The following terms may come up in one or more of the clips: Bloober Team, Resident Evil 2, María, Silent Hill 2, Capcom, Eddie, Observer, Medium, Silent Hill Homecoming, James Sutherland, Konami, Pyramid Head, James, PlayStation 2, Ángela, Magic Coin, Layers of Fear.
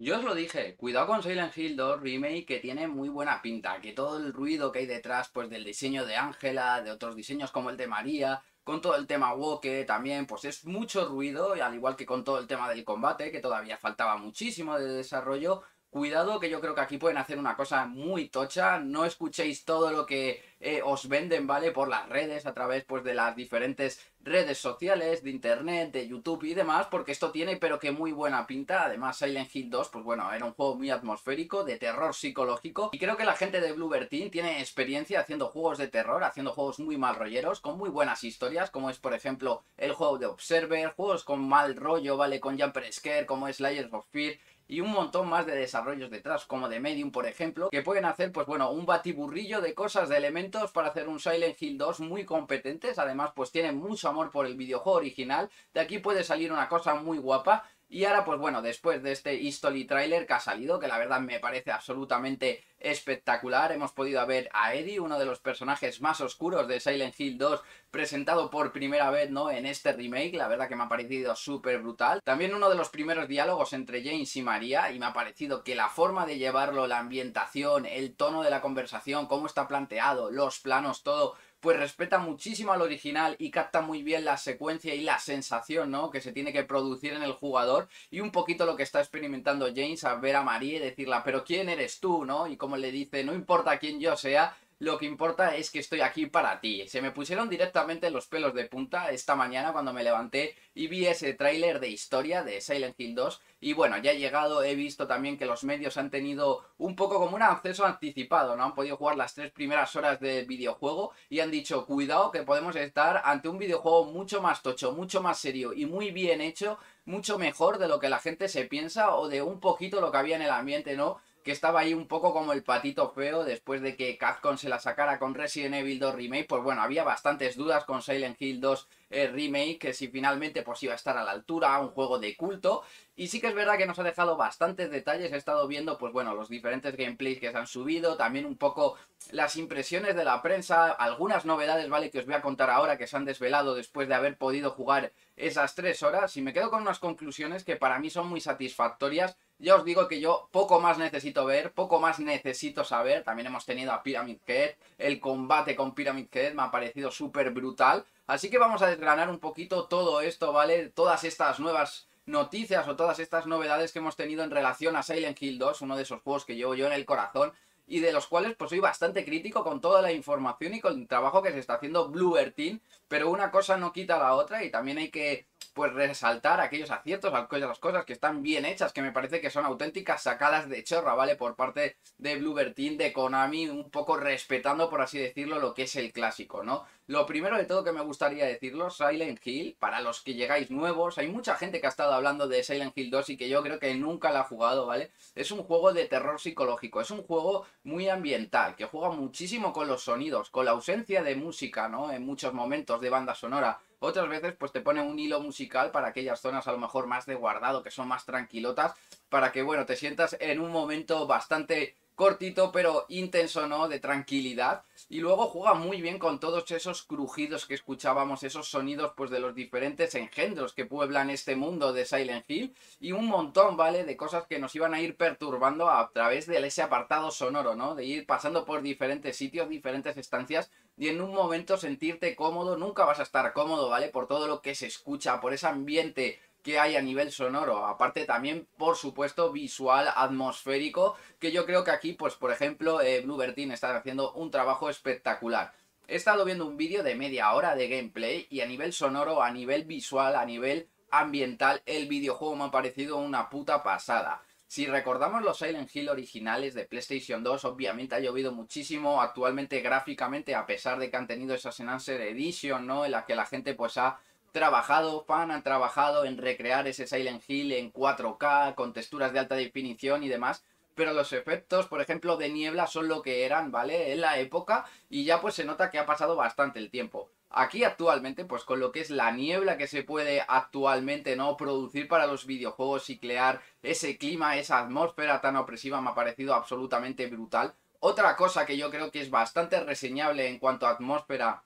Yo os lo dije, cuidado con Silent Hill 2 Remake, que tiene muy buena pinta, que todo el ruido que hay detrás, pues del diseño de Ángela, de otros diseños como el de María, con todo el tema woke también, pues es mucho ruido, al igual que con todo el tema del combate, que todavía faltaba muchísimo de desarrollo. Cuidado, que yo creo que aquí pueden hacer una cosa muy tocha. No escuchéis todo lo que os venden, ¿vale? Por las redes, a través pues de las diferentes redes sociales, de internet, de YouTube y demás, porque esto tiene pero que muy buena pinta. Además, Silent Hill 2, pues bueno, era un juego muy atmosférico, de terror psicológico, y creo que la gente de Bloober Team tiene experiencia haciendo juegos de terror, haciendo juegos muy mal rolleros, con muy buenas historias, como es, por ejemplo, el juego de Observer, juegos con mal rollo, ¿vale? Con Jumper Scare, como es Layers of Fear, y un montón más de desarrollos detrás, como de Medium, por ejemplo, que pueden hacer, pues bueno, un batiburrillo de cosas, de elementos para hacer un Silent Hill 2 muy competentes. Además, pues tienen mucho amor por el videojuego original, de aquí puede salir una cosa muy guapa. Y ahora, pues bueno, después de este History Trailer que ha salido, que la verdad me parece absolutamente espectacular, hemos podido ver a Eddie, uno de los personajes más oscuros de Silent Hill 2, presentado por primera vez, ¿no?, en este remake. La verdad que me ha parecido súper brutal. También uno de los primeros diálogos entre James y María, y me ha parecido que la forma de llevarlo, la ambientación, el tono de la conversación, cómo está planteado, los planos, todo, pues respeta muchísimo al original y capta muy bien la secuencia y la sensación, ¿no?, que se tiene que producir en el jugador, y un poquito lo que está experimentando James al ver a María y decirle, pero ¿quién eres tú?, ¿no? Y como le dice, no importa quién yo sea, lo que importa es que estoy aquí para ti. Se me pusieron directamente los pelos de punta esta mañana cuando me levanté y vi ese tráiler de historia de Silent Hill 2. Y bueno, ya he llegado, he visto también que los medios han tenido un poco como un acceso anticipado, ¿no? Han podido jugar las 3 primeras horas del videojuego y han dicho, cuidado, que podemos estar ante un videojuego mucho más tocho, mucho más serio y muy bien hecho, mucho mejor de lo que la gente se piensa o de un poquito lo que había en el ambiente, ¿no?, que estaba ahí un poco como el patito feo después de que Capcom se la sacara con Resident Evil 2 Remake. Pues bueno, había bastantes dudas con Silent Hill 2 Remake, que si finalmente pues iba a estar a la altura, un juego de culto. Y sí que es verdad que nos ha dejado bastantes detalles. He estado viendo, pues bueno, los diferentes gameplays que se han subido, también un poco las impresiones de la prensa, algunas novedades, ¿vale?, que os voy a contar ahora, que se han desvelado después de haber podido jugar esas 3 horas. Y me quedo con unas conclusiones que para mí son muy satisfactorias. Ya os digo que yo poco más necesito ver, poco más necesito saber. También hemos tenido a Pyramid Head, el combate con Pyramid Head me ha parecido súper brutal. Así que vamos a desgranar un poquito todo esto, ¿vale? Todas estas nuevas noticias o todas estas novedades que hemos tenido en relación a Silent Hill 2, uno de esos juegos que llevo yo en el corazón y de los cuales pues soy bastante crítico con toda la información y con el trabajo que se está haciendo Bloober Team, pero una cosa no quita la otra y también hay que pues resaltar aquellos aciertos, aquellas cosas que están bien hechas, que me parece que son auténticas sacadas de chorra, ¿vale?, por parte de Bloober Team, de Konami, un poco respetando, por así decirlo, lo que es el clásico, ¿no? Lo primero de todo que me gustaría decirlo, Silent Hill, para los que llegáis nuevos, hay mucha gente que ha estado hablando de Silent Hill 2 y que yo creo que nunca la ha jugado, ¿vale? Es un juego de terror psicológico, es un juego muy ambiental, que juega muchísimo con los sonidos, con la ausencia de música, ¿no?, en muchos momentos de banda sonora. Otras veces pues te ponen un hilo musical para aquellas zonas a lo mejor más de guardado, que son más tranquilotas, para que, bueno, te sientas en un momento bastante cortito pero intenso, ¿no?, de tranquilidad. Y luego juega muy bien con todos esos crujidos que escuchábamos, esos sonidos pues de los diferentes engendros que pueblan este mundo de Silent Hill, y un montón, ¿vale?, de cosas que nos iban a ir perturbando a través de ese apartado sonoro, ¿no?, de ir pasando por diferentes sitios, diferentes estancias, y en un momento sentirte cómodo. Nunca vas a estar cómodo, ¿vale?, por todo lo que se escucha, por ese ambiente que hay a nivel sonoro, aparte también, por supuesto, visual, atmosférico, que yo creo que aquí, pues por ejemplo, Bloober Team está haciendo un trabajo espectacular. He estado viendo un vídeo de media hora de gameplay y a nivel sonoro, a nivel visual, a nivel ambiental, el videojuego me ha parecido una puta pasada. Si recordamos los Silent Hill originales de PlayStation 2, obviamente ha llovido muchísimo actualmente gráficamente, a pesar de que han tenido esa Enhanced Edition, ¿no?, en la que la gente pues ha trabajado, han trabajado en recrear ese Silent Hill en 4K, con texturas de alta definición y demás, pero los efectos, por ejemplo, de niebla son lo que eran, ¿vale?, en la época, y ya pues se nota que ha pasado bastante el tiempo. Aquí actualmente, pues con lo que es la niebla que se puede actualmente, ¿no?, producir para los videojuegos y crear ese clima, esa atmósfera tan opresiva, me ha parecido absolutamente brutal. Otra cosa que yo creo que es bastante reseñable en cuanto a atmósfera,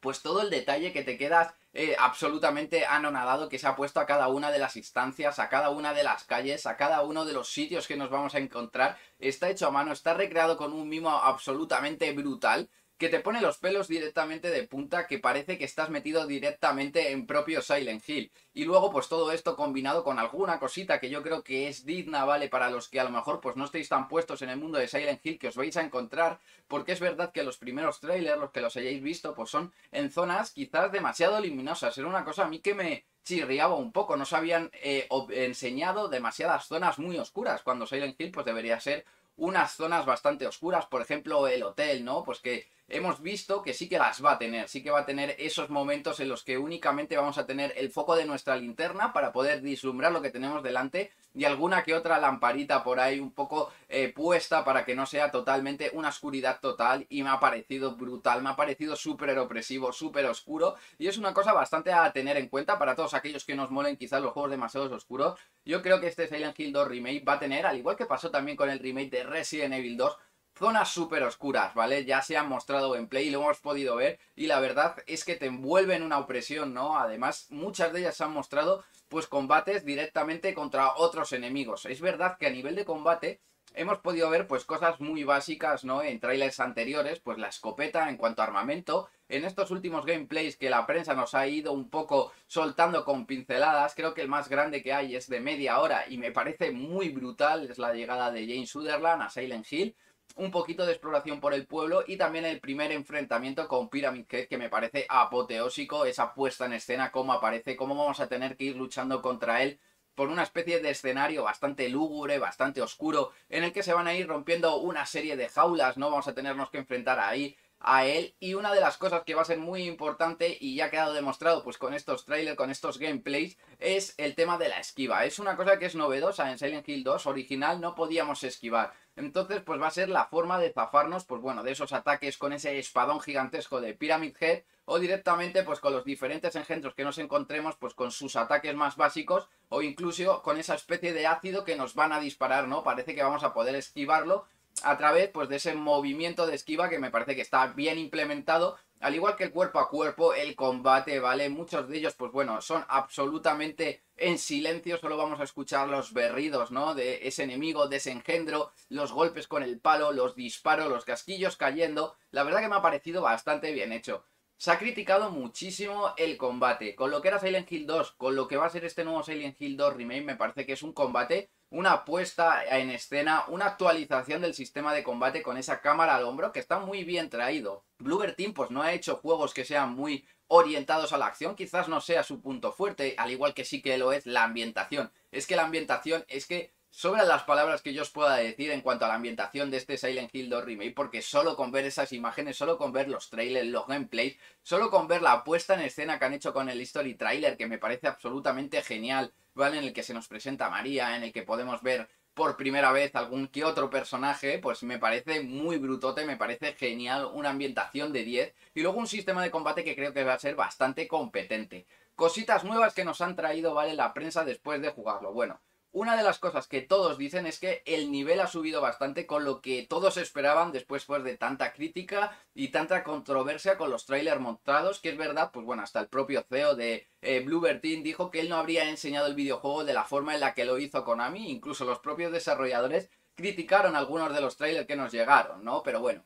pues todo el detalle que te quedas absolutamente anonadado, que se ha puesto a cada una de las instancias, a cada una de las calles, a cada uno de los sitios que nos vamos a encontrar. Está hecho a mano, está recreado con un mimo absolutamente brutal, que te pone los pelos directamente de punta, que parece que estás metido directamente en propio Silent Hill. Y luego pues todo esto combinado con alguna cosita que yo creo que es digna, ¿vale? Para los que a lo mejor pues no estéis tan puestos en el mundo de Silent Hill, que os vais a encontrar, porque es verdad que los primeros trailers, los que los hayáis visto, pues son en zonas quizás demasiado luminosas. Era una cosa a mí que me chirriaba un poco, nos habían enseñado demasiadas zonas muy oscuras, cuando Silent Hill pues debería ser unas zonas bastante oscuras, por ejemplo el hotel, ¿no? Pues que hemos visto que sí que las va a tener, sí que va a tener esos momentos en los que únicamente vamos a tener el foco de nuestra linterna para poder vislumbrar lo que tenemos delante y alguna que otra lamparita por ahí un poco puesta para que no sea totalmente una oscuridad total, y me ha parecido brutal, me ha parecido súper opresivo, súper oscuro, y es una cosa bastante a tener en cuenta para todos aquellos que nos molen quizás los juegos demasiado oscuros. Yo creo que este Silent Hill 2 Remake va a tener, al igual que pasó también con el remake de Resident Evil 2, zonas súper oscuras, ¿vale? Ya se han mostrado en Play, lo hemos podido ver, y la verdad es que te envuelve en una opresión, ¿no? Además, muchas de ellas se han mostrado, pues, combates directamente contra otros enemigos. Es verdad que a nivel de combate hemos podido ver, pues, cosas muy básicas, ¿no? En trailers anteriores, pues, la escopeta en cuanto a armamento. En estos últimos gameplays que la prensa nos ha ido un poco soltando con pinceladas, creo que el más grande que hay es de media hora y me parece muy brutal, es la llegada de James Sutherland a Silent Hill, un poquito de exploración por el pueblo y también el primer enfrentamiento con Pyramid Head, que me parece apoteósico, esa puesta en escena, cómo aparece, cómo vamos a tener que ir luchando contra él por una especie de escenario bastante lúgubre, bastante oscuro, en el que se van a ir rompiendo una serie de jaulas, ¿no? Vamos a tenernos que enfrentar ahí a él, y una de las cosas que va a ser muy importante y ya ha quedado demostrado pues con estos trailers, con estos gameplays, es el tema de la esquiva. Es una cosa que es novedosa en Silent Hill 2 original, no podíamos esquivar. Entonces pues va a ser la forma de zafarnos pues bueno de esos ataques con ese espadón gigantesco de Pyramid Head, o directamente pues con los diferentes engendros que nos encontremos pues con sus ataques más básicos, o incluso con esa especie de ácido que nos van a disparar, ¿no? Parece que vamos a poder esquivarlo a través pues de ese movimiento de esquiva que me parece que está bien implementado, al igual que el cuerpo a cuerpo, el combate, ¿vale? Muchos de ellos, pues bueno, son absolutamente en silencio, solo vamos a escuchar los berridos, ¿no? De ese enemigo, de ese engendro, los golpes con el palo, los disparos, los casquillos cayendo. La verdad que me ha parecido bastante bien hecho. Se ha criticado muchísimo el combate, con lo que era Silent Hill 2, con lo que va a ser este nuevo Silent Hill 2 Remake, me parece que es un combate, una puesta en escena, una actualización del sistema de combate con esa cámara al hombro que está muy bien traído. Bloober Team pues no ha hecho juegos que sean muy orientados a la acción, quizás no sea su punto fuerte, al igual que sí que lo es la ambientación. Es que la ambientación, es que sobran las palabras que yo os pueda decir en cuanto a la ambientación de este Silent Hill 2 Remake, porque solo con ver esas imágenes, solo con ver los trailers, los gameplays, solo con ver la puesta en escena que han hecho con el History Trailer, que me parece absolutamente genial, ¿vale? En el que se nos presenta María, en el que podemos ver por primera vez algún que otro personaje, pues me parece muy brutote, me parece genial, una ambientación de 10, y luego un sistema de combate que creo que va a ser bastante competente. Cositas nuevas que nos han traído, ¿vale? La prensa después de jugarlo, bueno. Una de las cosas que todos dicen es que el nivel ha subido bastante con lo que todos esperaban después pues, de tanta crítica y tanta controversia con los trailers montados, que es verdad, pues bueno, hasta el propio CEO de Bloober Team dijo que él no habría enseñado el videojuego de la forma en la que lo hizo Konami, incluso los propios desarrolladores criticaron algunos de los trailers que nos llegaron, ¿no? Pero bueno,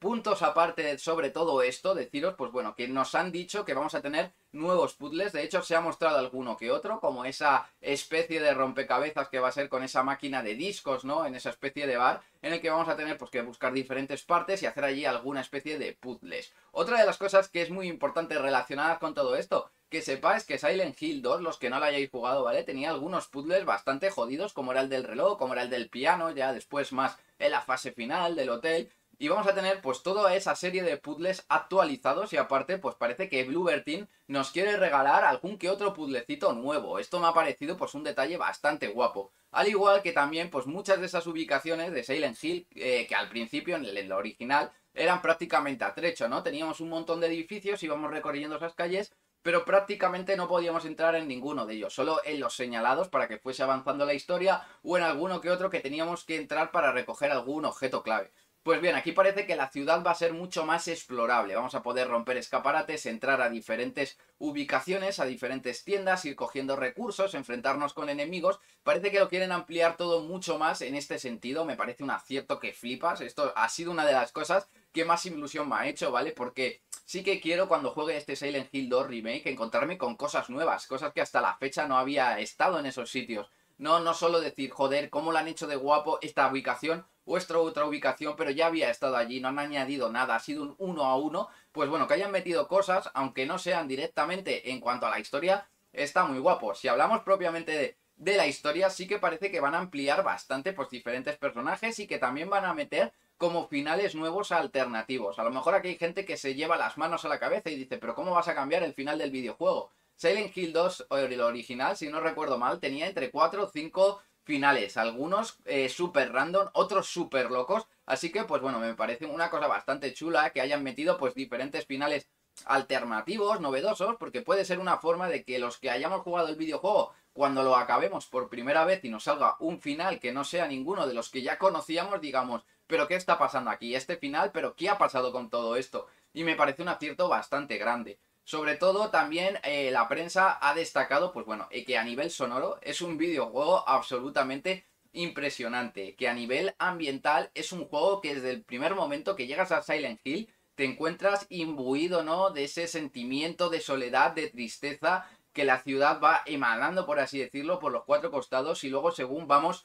puntos aparte sobre todo esto, deciros pues bueno, que nos han dicho que vamos a tener nuevos puzzles, de hecho se ha mostrado alguno que otro, como esa especie de rompecabezas que va a ser con esa máquina de discos, ¿no? En esa especie de bar, en el que vamos a tener pues que buscar diferentes partes y hacer allí alguna especie de puzzles. Otra de las cosas que es muy importante relacionadas con todo esto, que sepáis que Silent Hill 2, los que no lo hayáis jugado, ¿vale? Tenía algunos puzzles bastante jodidos, como era el del reloj, como era el del piano, ya después más en la fase final del hotel. Y vamos a tener pues toda esa serie de puzzles actualizados y aparte pues parece que Bloober Team nos quiere regalar algún que otro puzzlecito nuevo. Esto me ha parecido pues un detalle bastante guapo. Al igual que también pues muchas de esas ubicaciones de Silent Hill que al principio en el original eran prácticamente a trecho, ¿no? Teníamos un montón de edificios, íbamos recorriendo esas calles, pero prácticamente no podíamos entrar en ninguno de ellos, solo en los señalados para que fuese avanzando la historia o en alguno que otro que teníamos que entrar para recoger algún objeto clave. Pues bien, aquí parece que la ciudad va a ser mucho más explorable. Vamos a poder romper escaparates, entrar a diferentes ubicaciones, a diferentes tiendas, ir cogiendo recursos, enfrentarnos con enemigos. Parece que lo quieren ampliar todo mucho más en este sentido. Me parece un acierto que flipas. Esto ha sido una de las cosas que más ilusión me ha hecho, ¿vale? Porque sí que quiero, cuando juegue este Silent Hill 2 Remake, encontrarme con cosas nuevas, cosas que hasta la fecha no había estado en esos sitios. No solo decir, joder, cómo lo han hecho de guapo esta ubicación, otra ubicación, pero ya había estado allí, no han añadido nada, ha sido un 1 a 1. Pues bueno, que hayan metido cosas, aunque no sean directamente en cuanto a la historia, está muy guapo. Si hablamos propiamente de la historia, sí que parece que van a ampliar bastante pues diferentes personajes, y que también van a meter como finales nuevos alternativos. A lo mejor aquí hay gente que se lleva las manos a la cabeza y dice, pero ¿cómo vas a cambiar el final del videojuego? Silent Hill 2, el original, si no recuerdo mal, tenía entre 4 o 5 finales. Algunos súper random, otros súper locos. Así que, pues bueno, me parece una cosa bastante chula que hayan metido pues diferentes finales alternativos, novedosos, porque puede ser una forma de que los que hayamos jugado el videojuego, cuando lo acabemos por primera vez y nos salga un final que no sea ninguno de los que ya conocíamos, digamos, ¿pero qué está pasando aquí? Este final, ¿pero qué ha pasado con todo esto? Y me parece un acierto bastante grande. Sobre todo también la prensa ha destacado, pues bueno, que a nivel sonoro es un videojuego absolutamente impresionante. Que a nivel ambiental es un juego que desde el primer momento que llegas a Silent Hill te encuentras imbuido, ¿no?, de ese sentimiento de soledad, de tristeza que la ciudad va emanando, por así decirlo, por los cuatro costados, y luego según vamos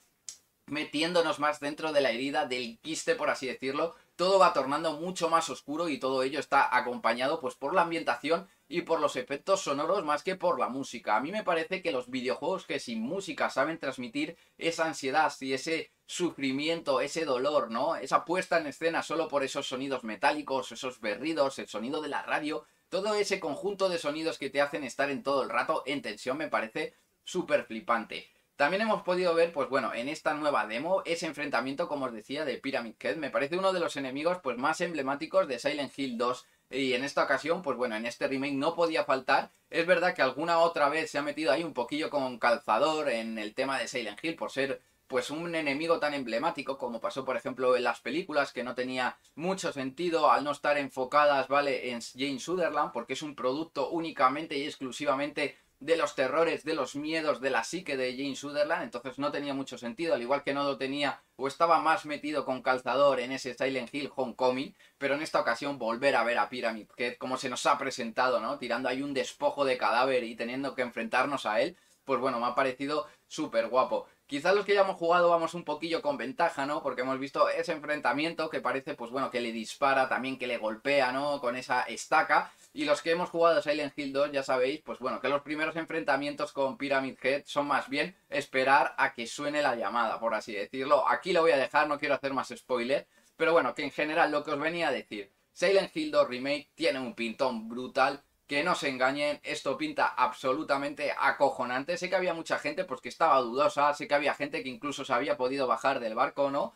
metiéndonos más dentro de la herida, del quiste, por así decirlo, todo va tornando mucho más oscuro, y todo ello está acompañado pues por la ambientación y por los efectos sonoros más que por la música. A mí me parece que los videojuegos que sin música saben transmitir esa ansiedad y ese sufrimiento, ese dolor, ¿no?, esa puesta en escena solo por esos sonidos metálicos, esos berridos, el sonido de la radio, todo ese conjunto de sonidos que te hacen estar en todo el rato en tensión, me parece súper flipante. También hemos podido ver, pues bueno, en esta nueva demo, ese enfrentamiento, como os decía, de Pyramid Head. Me parece uno de los enemigos pues más emblemáticos de Silent Hill 2. Y en esta ocasión, pues bueno, en este remake no podía faltar. Es verdad que alguna otra vez se ha metido ahí un poquillo con calzador en el tema de Silent Hill, por ser pues un enemigo tan emblemático, como pasó por ejemplo en las películas, que no tenía mucho sentido al no estar enfocadas, ¿vale?, en James Sutherland, porque es un producto únicamente y exclusivamente de los terrores, de los miedos, de la psique de James Sutherland. Entonces no tenía mucho sentido, al igual que no lo tenía o estaba más metido con calzador en ese Silent Hill Homecoming. Pero en esta ocasión volver a ver a Pyramid Head, como se nos ha presentado, ¿no?, tirando ahí un despojo de cadáver y teniendo que enfrentarnos a él, pues bueno, me ha parecido súper guapo. Quizás los que ya hemos jugado vamos un poquillo con ventaja, ¿no?, porque hemos visto ese enfrentamiento que parece, pues bueno, que le dispara, también que le golpea, ¿no?, con esa estaca. Y los que hemos jugado Silent Hill 2 ya sabéis, pues bueno, que los primeros enfrentamientos con Pyramid Head son más bien esperar a que suene la llamada, por así decirlo. Aquí lo voy a dejar, no quiero hacer más spoiler, pero bueno, que en general lo que os venía a decir, Silent Hill 2 Remake tiene un pintón brutal. Que no se engañen, esto pinta absolutamente acojonante. Sé que había mucha gente pues que estaba dudosa, sé que había gente que incluso se había podido bajar del barco, ¿no?,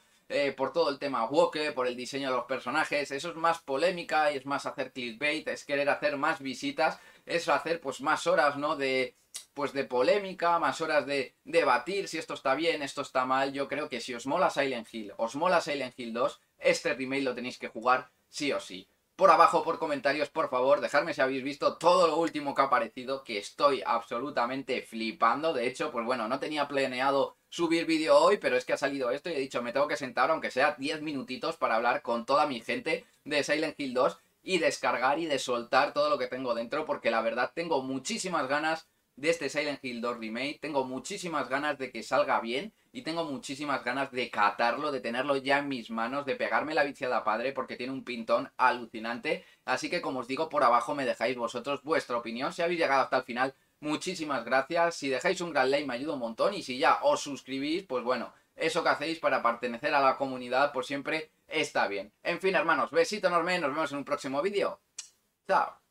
por todo el tema woke, por el diseño de los personajes. Eso es más polémica, es más hacer clickbait, es querer hacer más visitas, es hacer pues más horas, ¿no?, de polémica, más horas de debatir si esto está bien, esto está mal. Yo creo que si os mola Silent Hill, os mola Silent Hill 2, este remake lo tenéis que jugar sí o sí. Por abajo, por comentarios, por favor, dejadme si habéis visto todo lo último que ha aparecido, que estoy absolutamente flipando. De hecho, pues bueno, no tenía planeado subir vídeo hoy, pero es que ha salido esto y he dicho, me tengo que sentar, aunque sea 10 minutitos, para hablar con toda mi gente de Silent Hill 2 y descargar y de soltar todo lo que tengo dentro, porque la verdad tengo muchísimas ganas de este Silent Hill 2 Remake, tengo muchísimas ganas de que salga bien y tengo muchísimas ganas de catarlo, de tenerlo ya en mis manos, de pegarme la viciada padre, porque tiene un pintón alucinante. Así que, como os digo, por abajo me dejáis vosotros vuestra opinión. Si habéis llegado hasta el final, muchísimas gracias. Si dejáis un gran like me ayuda un montón, y si ya os suscribís, pues bueno, eso que hacéis para pertenecer a la comunidad pues siempre está bien. En fin, hermanos, besito enorme, nos vemos en un próximo vídeo. Chao.